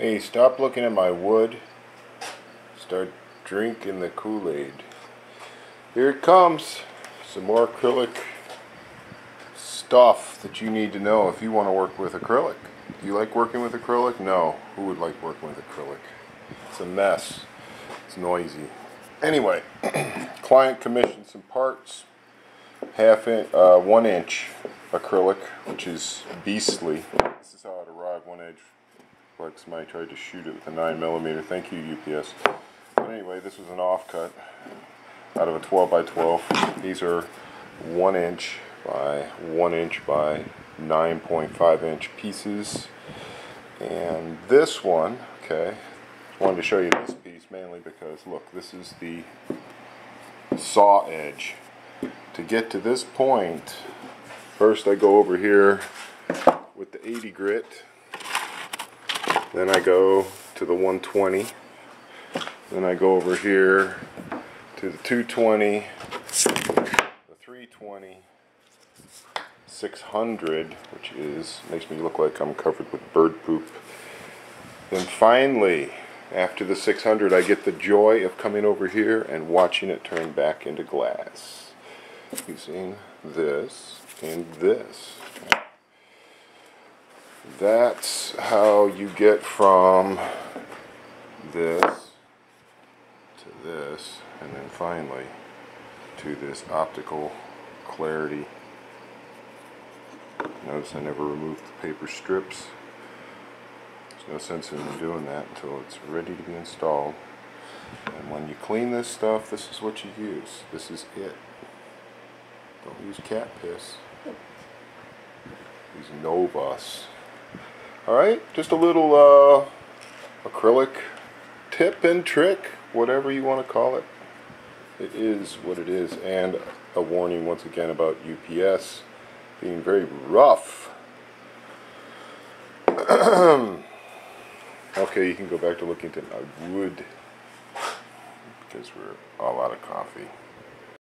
Hey, stop looking at my wood. Start drinking the Kool-Aid. Here it comes. Some more acrylic stuff that you need to know if you want to work with acrylic. Do you like working with acrylic? No. Who would like working with acrylic? It's a mess. It's noisy. Anyway, client commissioned some parts. 1 inch acrylic, which is beastly. This is how it arrived. 1 inch. Like somebody tried to shoot it with a 9mm. Thank you, UPS. But anyway, this was an offcut out of a 12x12. These are 1 inch by 1 inch by 9.5 inch pieces. And this one, okay, I wanted to show you this piece mainly because, look, this is the saw edge. To get to this point, first I go over here with the 80 grit, then I go to the 120, then I go over here to the 220, the 320, 600, which is makes me look like I'm covered with bird poop. Then finally, after the 600, I get the joy of coming over here and watching it turn back into glass. You've seen this and this. That's how you get from this to this, and then finally to this optical clarity. Notice I never removed the paper strips. There's no sense in doing that until it's ready to be installed. And when you clean this stuff, this is what you use. This is it. Don't use cat piss. Use Novus. Alright, just a little acrylic tip and trick, whatever you want to call it. It is what it is. And a warning once again about UPS being very rough. Okay, you can go back to looking at my wood because we're all out of coffee.